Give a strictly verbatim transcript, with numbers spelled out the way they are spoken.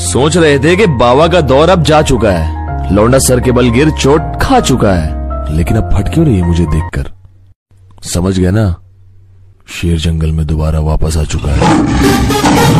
सोच रहे थे कि बाबा का दौर अब जा चुका है, लौंडा सर के बल गिर चोट खा चुका है, लेकिन अब फट क्यों रही है मुझे देखकर? समझ गया ना, शेर जंगल में दोबारा वापस आ चुका है।